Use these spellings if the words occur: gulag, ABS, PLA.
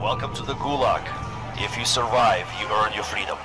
Welcome to the gulag. If you survive, you earn your freedom.